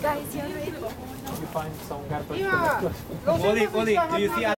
Guys, you find some guy. Oli, do you see?